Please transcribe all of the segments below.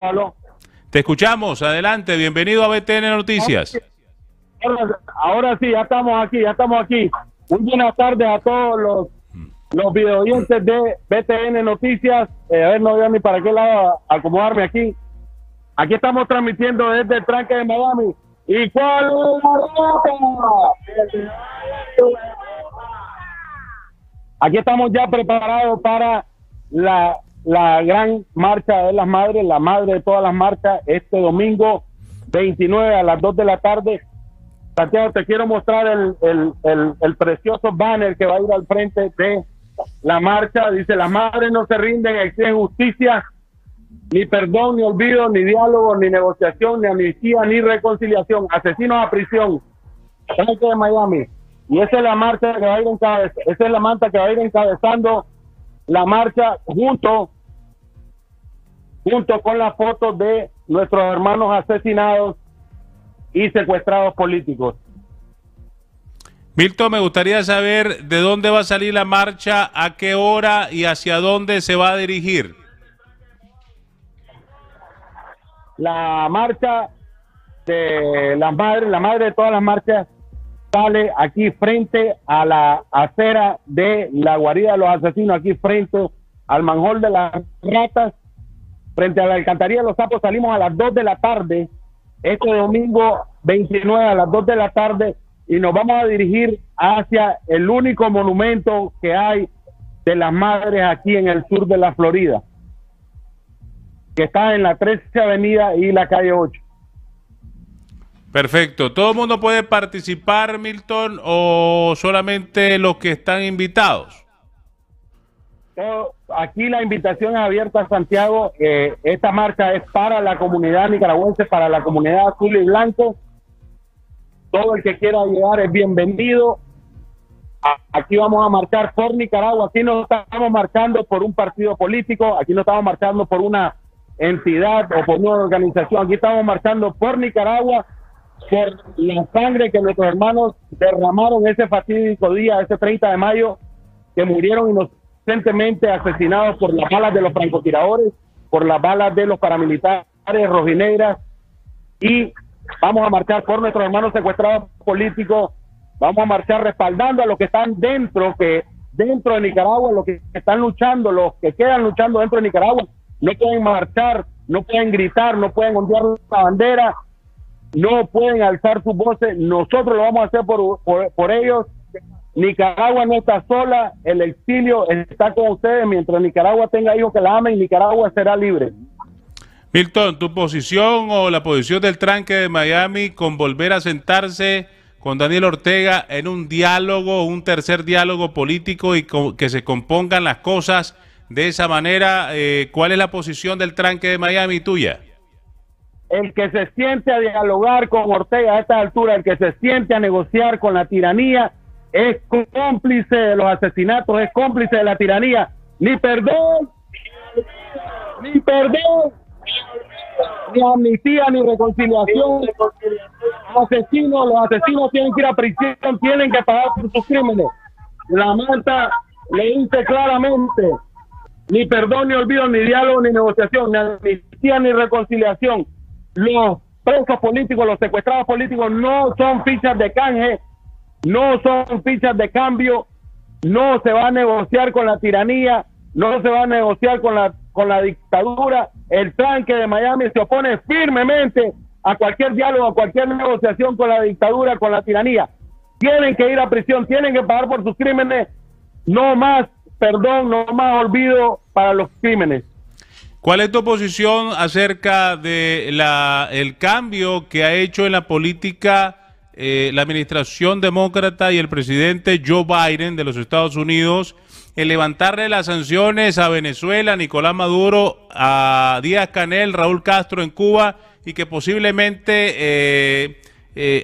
Aló. Te escuchamos, adelante, bienvenido a BTN Noticias. Ahora sí, ya estamos aquí. Muy buenas tardes a todos los video oyentes de BTN Noticias. A ver, no veo ni para qué lado acomodarme aquí. Aquí estamos transmitiendo desde el Tranque de Miami. ¿Y cuál es la ruta? Aquí estamos ya preparados para la gran marcha de las madres, la madre de todas las marchas, este domingo 29 a las 2 de la tarde. Santiago, te quiero mostrar el precioso banner que va a ir al frente de la marcha. Dice: las madres no se rinden, exigen justicia, ni perdón, ni olvido, ni diálogo, ni negociación, ni amnistía, ni reconciliación. Asesinos a prisión. Tranque de Miami. Y esa es la marcha que va a ir encabezando, esa es la manta que va a ir encabezando la marcha junto con las fotos de nuestros hermanos asesinados y secuestrados políticos. Milton, me gustaría saber de dónde va a salir la marcha, a qué hora y hacia dónde se va a dirigir. La marcha de las madres, la madre de todas las marchas, sale aquí frente a la acera de la guarida de los asesinos, aquí frente al manjol de las ratas, frente a la alcantarilla de los sapos. Salimos a las 2 de la tarde, este domingo 29 a las 2 de la tarde, y nos vamos a dirigir hacia el único monumento que hay de las madres aquí en el sur de la Florida, que está en la 13 Avenida y la calle 8. Perfecto. ¿Todo el mundo puede participar, Milton, o solamente los que están invitados? Aquí la invitación es abierta a Santiago. Esta marcha es para la comunidad nicaragüense, para la comunidad azul y blanco. Todo el que quiera llegar es bienvenido. Aquí vamos a marchar por Nicaragua. Aquí no estamos marchando por un partido político, aquí no estamos marchando por una entidad o por una organización, aquí estamos marchando por Nicaragua, por la sangre que nuestros hermanos derramaron ese fatídico día, ese 30 de mayo, que murieron inocentemente asesinados por las balas de los francotiradores, por las balas de los paramilitares rojinegras. Y vamos a marchar por nuestros hermanos secuestrados políticos, vamos a marchar respaldando a los que están dentro de Nicaragua, los que están luchando, los que quedan luchando dentro de Nicaragua. No pueden marchar, no pueden gritar, no pueden ondear la bandera, no pueden alzar sus voces. Nosotros lo vamos a hacer por ellos. Nicaragua no está sola, el exilio está con ustedes. Mientras Nicaragua tenga hijos que la amen, Nicaragua será libre. Milton, tu posición o la posición del Tranque de Miami con volver a sentarse con Daniel Ortega en un diálogo, un tercer diálogo político, y que se compongan las cosas de esa manera. ¿Cuál es la posición del Tranque de Miami tuya? El que se siente a dialogar con Ortega a esta altura, el que se siente a negociar con la tiranía, es cómplice de los asesinatos, es cómplice de la tiranía. Ni perdón, ni perdón, ni amnistía, ni reconciliación. Los asesinos tienen que ir a prisión, tienen que pagar por sus crímenes. La Marta le dice claramente: ni perdón, ni olvido, ni diálogo, ni negociación, ni amnistía, ni reconciliación. Los presos políticos, los secuestrados políticos no son fichas de canje, no son fichas de cambio. No se va a negociar con la tiranía, no se va a negociar con la dictadura. El Tranque de Miami se opone firmemente a cualquier diálogo, a cualquier negociación con la dictadura, con la tiranía. Tienen que ir a prisión, tienen que pagar por sus crímenes. No más perdón, no más olvido para los crímenes. ¿Cuál es tu posición acerca de el cambio que ha hecho en la política la administración demócrata y el presidente Joe Biden de los Estados Unidos, el levantarle las sanciones a Venezuela, a Nicolás Maduro, a Díaz-Canel, Raúl Castro en Cuba, y que posiblemente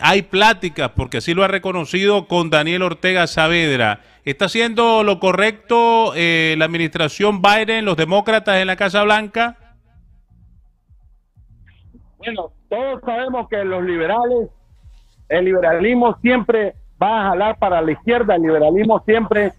hay pláticas, porque así lo ha reconocido, con Daniel Ortega Saavedra? ¿Está haciendo lo correcto la administración Biden, los demócratas en la Casa Blanca? Bueno, todos sabemos que los liberales El liberalismo siempre va a jalar para la izquierda, el liberalismo siempre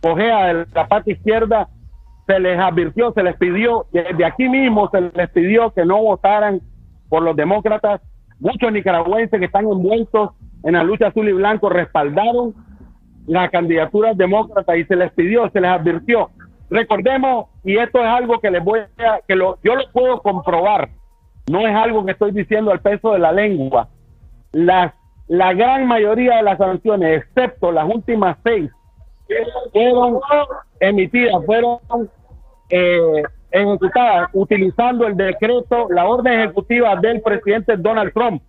cojea de la pata izquierda. Se les advirtió, se les pidió, desde aquí mismo se les pidió que no votaran por los demócratas. Muchos nicaragüenses que están envueltos en la lucha azul y blanco respaldaron las candidaturas demócratas y se les pidió, se les advirtió. Recordemos, y esto es algo que les voy a, yo lo puedo comprobar, no es algo que estoy diciendo al peso de la lengua. La gran mayoría de las sanciones, excepto las últimas 6, fueron emitidas, fueron ejecutadas utilizando el decreto, la orden ejecutiva del presidente Donald Trump.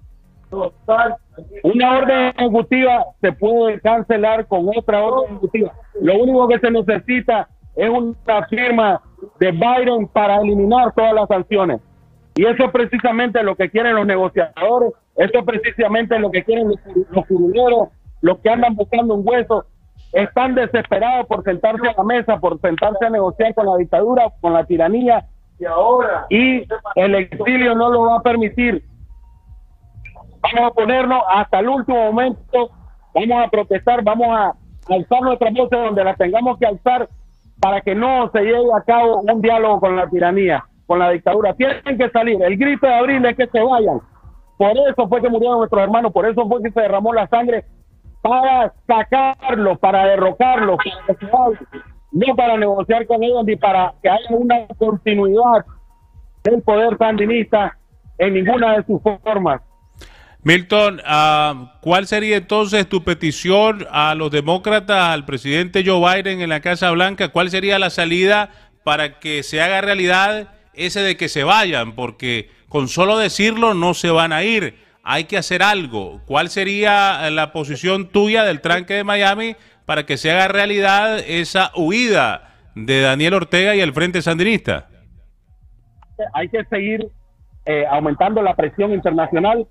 Una orden ejecutiva se puede cancelar con otra orden ejecutiva. Lo único que se necesita es una firma de Biden para eliminar todas las sanciones. Y eso es precisamente lo que quieren los negociadores, eso es precisamente lo que quieren los curuleros, los que andan buscando un hueso. Están desesperados por sentarse a la mesa, por sentarse a negociar con la dictadura, con la tiranía, y el exilio no lo va a permitir. Vamos a ponernos hasta el último momento, vamos a protestar, vamos a alzar nuestras voces donde las tengamos que alzar para que no se lleve a cabo un diálogo con la tiranía, con la dictadura. Tienen que salir, el grito de abril es que se vayan. Por eso fue que murieron nuestros hermanos, por eso fue que se derramó la sangre, para sacarlos, para derrocarlos, no para negociar con ellos ni para que haya una continuidad del poder sandinista en ninguna de sus formas. Milton, ¿cuál sería entonces tu petición a los demócratas, al presidente Joe Biden en la Casa Blanca? ¿Cuál sería la salida para que se haga realidad ese de que se vayan? Porque con solo decirlo no se van a ir. Hay que hacer algo. ¿Cuál sería la posición tuya del tranque de Miami para que se haga realidad esa huida de Daniel Ortega y el Frente Sandinista? Hay que seguir aumentando la presión internacional.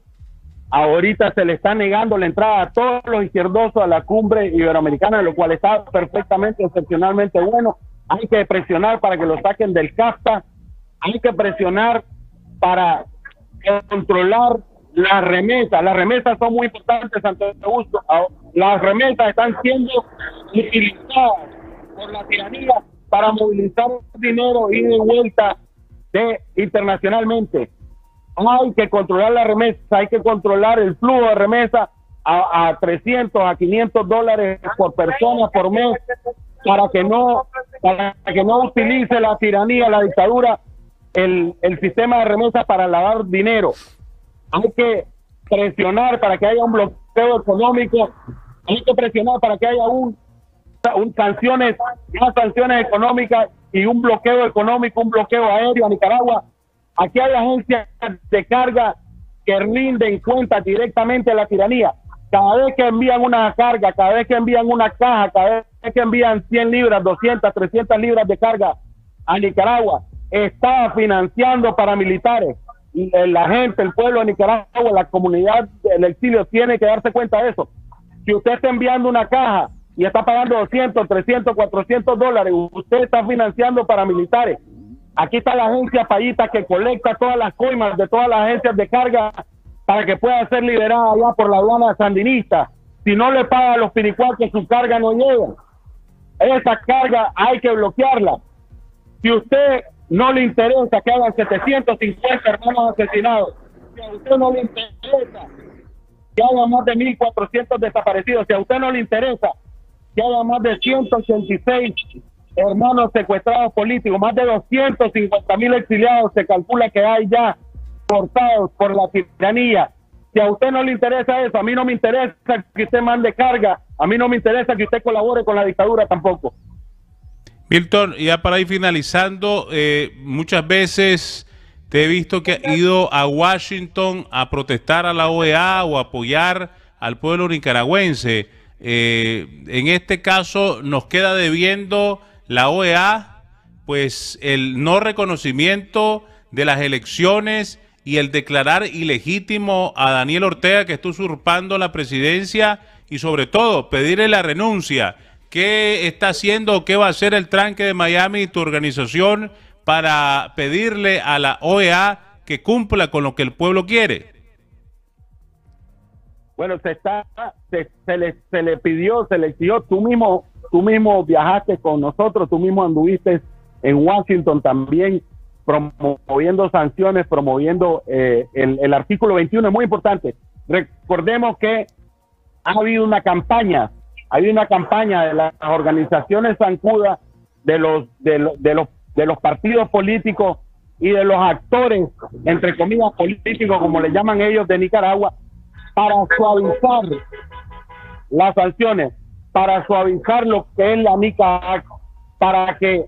Ahorita se le está negando la entrada a todos los izquierdosos a la cumbre iberoamericana, lo cual está perfectamente, excepcionalmente bueno. Hay que presionar para que lo saquen del CAFTA. Hay que presionar para controlar las remesas. Las remesas son muy importantes, Santiago. Las remesas están siendo utilizadas por la tiranía para movilizar dinero y de vuelta internacionalmente. Hay que controlar las remesas, hay que controlar el flujo de remesas a 300, a 500 dólares por persona por mes, para que no utilice la tiranía, la dictadura, el sistema de remesas para lavar dinero. Hay que presionar para que haya un bloqueo económico, hay que presionar para que haya unas sanciones económicas y un bloqueo económico, un bloqueo aéreo a Nicaragua. Aquí hay agencias de carga que rinden cuentas directamente a la tiranía. Cada vez que envían una carga, cada vez que envían una caja, cada vez que envían 100 libras, 200, 300 libras de carga a Nicaragua, está financiando paramilitares. La gente, el pueblo de Nicaragua, la comunidad del exilio tiene que darse cuenta de eso. Si usted está enviando una caja y está pagando 200, 300, 400 dólares, usted está financiando paramilitares. Aquí está la agencia Payita que colecta todas las coimas de todas las agencias de carga para que pueda ser liberada allá por la aduana sandinista. Si no le paga a los piricuaques, su carga no llega. Esa carga hay que bloquearla. Si usted no le interesa que hagan 750 hermanos asesinados, si a usted no le interesa que hagan más de 1.400 desaparecidos, si a usted no le interesa que hagan más de 186 hermanos secuestrados políticos, más de 250.000 exiliados se calcula que hay ya cortados por la tiranía, si a usted no le interesa eso, a mí no me interesa que usted mande carga, a mí no me interesa que usted colabore con la dictadura tampoco. Milton, ya para ir finalizando, muchas veces te he visto que has ido a Washington a protestar a la OEA o a apoyar al pueblo nicaragüense. En este caso nos queda debiendo la OEA, pues el no reconocimiento de las elecciones y el declarar ilegítimo a Daniel Ortega que está usurpando la presidencia y sobre todo pedirle la renuncia. ¿Qué está haciendo o qué va a hacer el tranque de Miami, tu organización, para pedirle a la OEA que cumpla con lo que el pueblo quiere? Bueno, se le exigió, tú mismo viajaste con nosotros, tú mismo anduviste en Washington también promoviendo sanciones, promoviendo el artículo 21, es muy importante. Recordemos que ha habido una campaña de las organizaciones zancudas, de los partidos políticos y de los actores, entre comillas, políticos, como le llaman ellos, de Nicaragua, para suavizar las sanciones, para suavizar lo que es la MICA, para que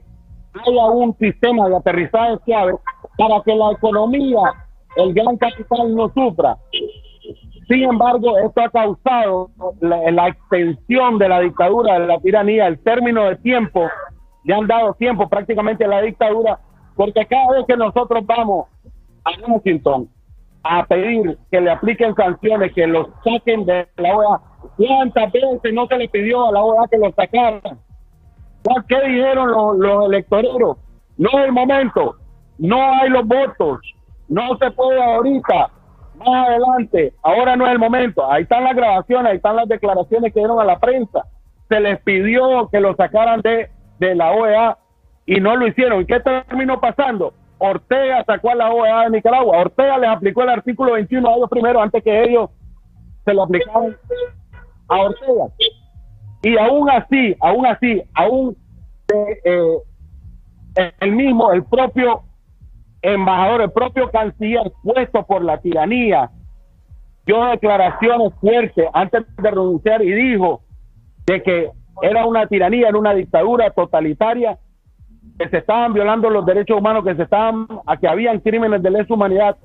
haya un sistema de aterrizaje suave, para que la economía, el gran capital, no sufra. Sin embargo, esto ha causado la extensión de la dictadura, de la tiranía, el término de tiempo. Le han dado tiempo prácticamente a la dictadura, porque cada vez que nosotros vamos a Washington a pedir que le apliquen sanciones, que los saquen de la OEA, ¿cuántas veces no se le pidió a la OEA que los sacaran? ¿Qué dijeron los electoreros? No es el momento, no hay los votos, no se puede ahorita, más adelante, ahora no es el momento. Ahí están las grabaciones, ahí están las declaraciones que dieron a la prensa. Se les pidió que los sacaran de la OEA y no lo hicieron. ¿Y qué terminó pasando? Ortega sacó a la OEA de Nicaragua. Ortega les aplicó el artículo 21 a ellos primero, antes que ellos se lo aplicaron a Ortega. Y aún así, el propio embajador, el propio canciller, puesto por la tiranía, dio declaraciones fuertes antes de renunciar y dijo de que era una tiranía, era una dictadura totalitaria, que se estaban violando los derechos humanos, que habían crímenes de lesa humanidad.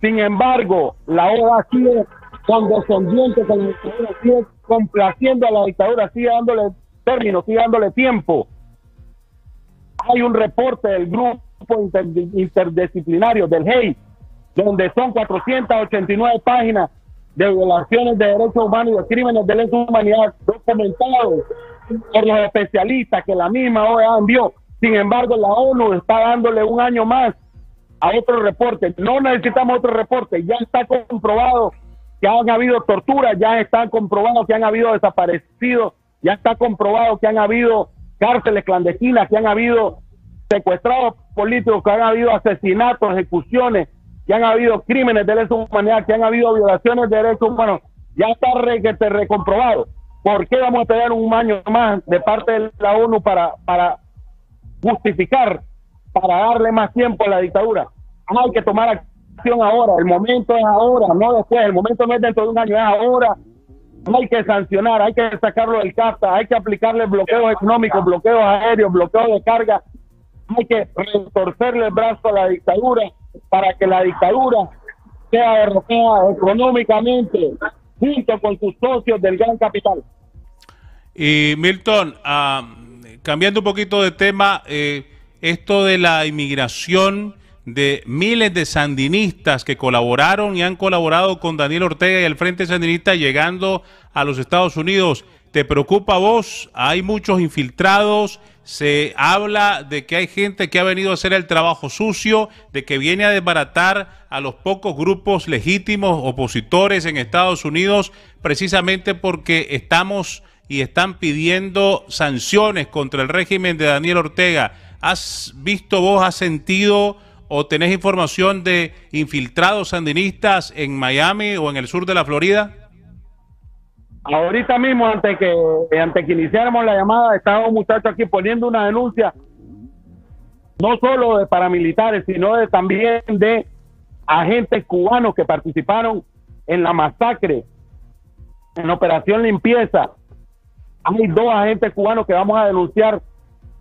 Sin embargo, la OEA sigue condescendiente con la dictadura, sigue complaciendo a la dictadura, sigue dándole términos, sigue dándole tiempo. Hay un reporte del grupo interdisciplinario del GEI, donde son 489 páginas de violaciones de derechos humanos y de crímenes de lesa humanidad documentados por los especialistas que la misma OEA envió. Sin embargo, la ONU está dándole un año más a otro reporte. No necesitamos otro reporte, ya está comprobado que han habido torturas, ya está comprobado que han habido desaparecidos, ya está comprobado que han habido cárceles clandestinas, que han habido secuestrados políticos, que han habido asesinatos, ejecuciones, que han habido crímenes de lesa humanidad, que han habido violaciones de derechos humanos. Ya está recomprobado. ¿Por qué vamos a tener un año más de parte de la ONU para justificar, para darle más tiempo a la dictadura? Hay que tomar acción ahora, el momento es ahora, no después, el momento no es dentro de un año, es ahora. Hay que sancionar, hay que sacarlo del CAFTA, hay que aplicarle bloqueos económicos, bloqueos aéreos, bloqueos de carga. Hay que retorcerle el brazo a la dictadura para que la dictadura sea derrotada económicamente junto con sus socios del gran capital. Y Milton, cambiando un poquito de tema, esto de la inmigración de miles de sandinistas que colaboraron y han colaborado con Daniel Ortega y el Frente Sandinista llegando a los Estados Unidos, ¿te preocupa a vos? Hay muchos infiltrados, se habla de que hay gente que ha venido a hacer el trabajo sucio, de que viene a desbaratar a los pocos grupos legítimos opositores en Estados Unidos, precisamente porque estamos y están pidiendo sanciones contra el régimen de Daniel Ortega. ¿Has visto vos, has sentido o tenés información de infiltrados sandinistas en Miami o en el sur de la Florida? Ahorita mismo, antes que iniciáramos la llamada, estaba un muchacho aquí poniendo una denuncia, no solo de paramilitares, sino también de agentes cubanos que participaron en la masacre, en Operación Limpieza. Hay 2 agentes cubanos que vamos a denunciar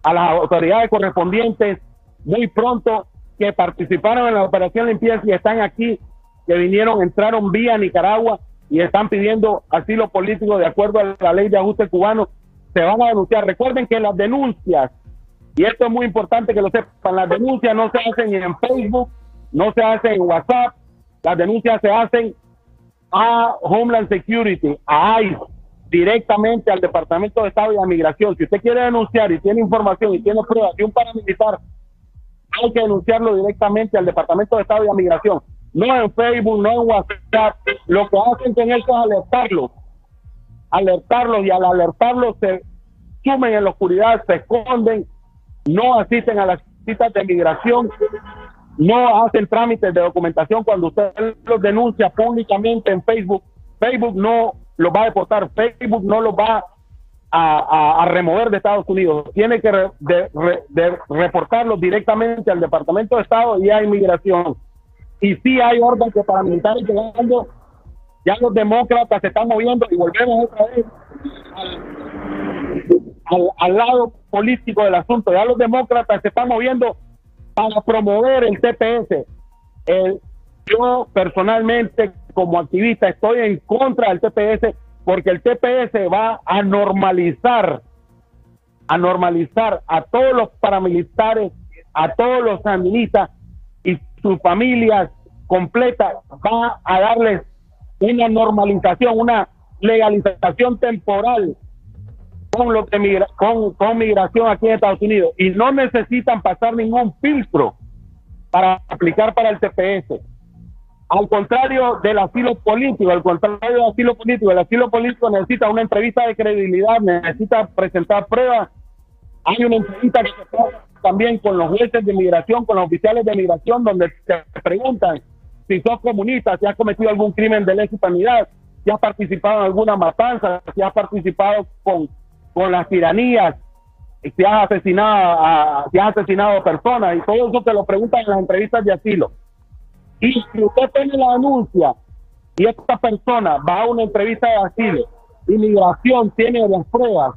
a las autoridades correspondientes muy pronto, que participaron en la Operación Limpieza y están aquí, que entraron vía Nicaragua, y están pidiendo asilo político de acuerdo a la ley de ajuste cubano. Se van a denunciar. Recuerden que las denuncias, y esto es muy importante que lo sepan, las denuncias no se hacen en Facebook, no se hacen en WhatsApp, las denuncias se hacen a Homeland Security, a ICE, directamente al Departamento de Estado y a Migración. Si usted quiere denunciar y tiene información y tiene pruebas de un paramilitar, hay que denunciarlo directamente al Departamento de Estado y a Migración. no en Facebook, no en WhatsApp. Lo que hacen con eso es alertarlos, y al alertarlos se sumen en la oscuridad, se esconden, no asisten a las citas de migración, no hacen trámites de documentación. Cuando usted los denuncia públicamente en Facebook, Facebook no los va a deportar, Facebook no los va a remover de Estados Unidos. Tiene que reportarlos directamente al Departamento de Estado y a Inmigración. Y sí hay orden que paramilitares llegando, ya los demócratas se están moviendo y volvemos otra vez al lado político del asunto. Ya los demócratas se están moviendo para promover el TPS. Yo personalmente, como activista, estoy en contra del TPS, porque el TPS va a normalizar a todos los paramilitares, a todos los sandinistas y sus familias completas. Va a darles una normalización, una legalización temporal con migración aquí en Estados Unidos, y no necesitan pasar ningún filtro para aplicar para el TPS, al contrario del asilo político. El asilo político necesita una entrevista de credibilidad, necesita presentar pruebas. Hay una entrevista que se hace también con los jueces de migración, con los oficiales de migración, donde se preguntan si sos comunista, si has cometido algún crimen de lesa humanidad, si has participado en alguna matanza, si has participado con las tiranías, si has asesinado a personas, y todo eso te lo preguntan en las entrevistas de asilo. Y si usted tiene la denuncia y esta persona va a una entrevista de asilo, inmigración tiene las pruebas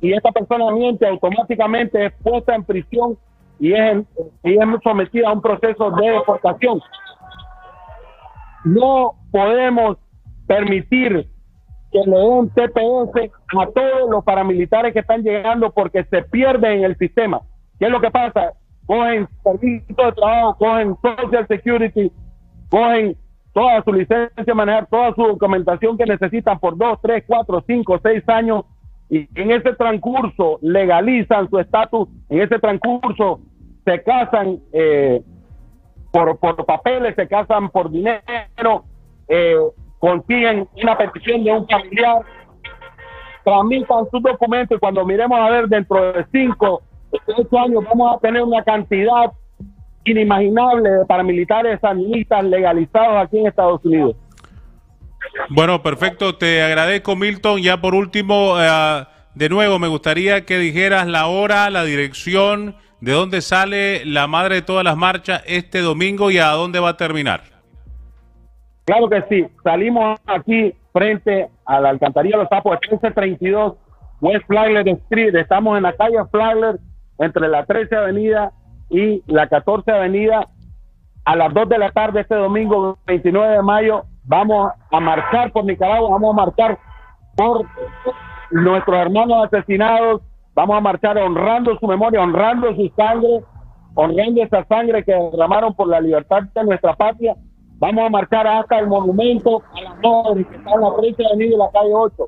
y esta persona miente, automáticamente es puesta en prisión y es sometida a un proceso de deportación. No podemos permitir que le den TPS a todos los paramilitares que están llegando, porque se pierden en el sistema. ¿Qué es lo que pasa? Cogen permiso de trabajo, cogen Social Security, cogen toda su licencia de manejar, toda su documentación que necesitan por 2, 3, 4, 5, 6 años, y en ese transcurso legalizan su estatus, en ese transcurso se casan por papeles, se casan por dinero, consiguen una petición de un familiar, tramitan sus documentos, y cuando miremos a ver dentro de 5, 8 años vamos a tener una cantidad inimaginable de paramilitares sandinistas legalizados aquí en Estados Unidos. Bueno, perfecto, te agradezco, Milton. Ya por último, de nuevo me gustaría que dijeras la hora, la dirección, de dónde sale la madre de todas las marchas este domingo y a dónde va a terminar. Claro que sí, salimos aquí frente a la Alcantarilla de los Sapos, 1332 West Flagler Street. Estamos en la calle Flagler, entre la 13 Avenida y la 14 Avenida, a las 2 de la tarde este domingo 29 de mayo. Vamos a marchar por Nicaragua, vamos a marchar por nuestros hermanos asesinados, vamos a marchar honrando su memoria, honrando su sangre, honrando esa sangre que derramaron por la libertad de nuestra patria. Vamos a marchar hasta el monumento a las madres que está en la 13 Avenida y la calle 8.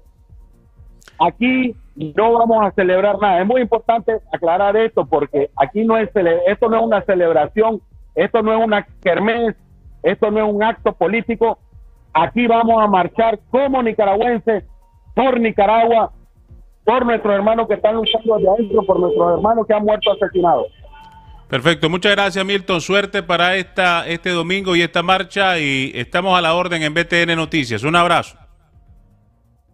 Aquí no vamos a celebrar nada. Es muy importante aclarar esto, porque aquí esto no es una celebración, esto no es una kermés, esto no es un acto político. Aquí vamos a marchar como nicaragüenses por Nicaragua, por nuestros hermanos que están luchando de adentro, por nuestros hermanos que han muerto asesinados. Perfecto, muchas gracias, Milton. Suerte para este domingo y esta marcha, y estamos a la orden en BTN Noticias. Un abrazo.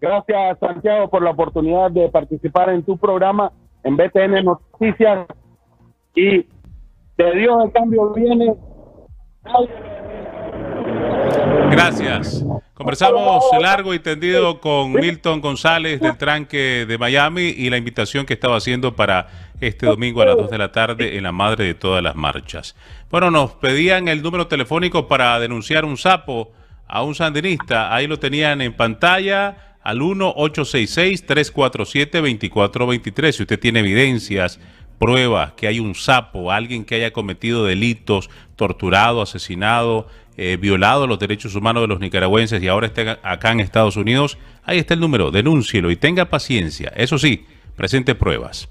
Gracias, Santiago, por la oportunidad de participar en tu programa en BTN Noticias. Y de Dios el cambio viene. Gracias. Conversamos largo y tendido con Milton González del Tranque de Miami y la invitación que estaba haciendo para este domingo a las 2 de la tarde en la madre de todas las marchas. Bueno, nos pedían el número telefónico para denunciar un sapo a un sandinista. Ahí lo tenían en pantalla, al 1-866-347-2423. Si usted tiene evidencias, pruebas que hay un sapo, alguien que haya cometido delitos, torturado, asesinado, violado los derechos humanos de los nicaragüenses y ahora está acá en Estados Unidos, ahí está el número, denúncielo y tenga paciencia. Eso sí, presente pruebas.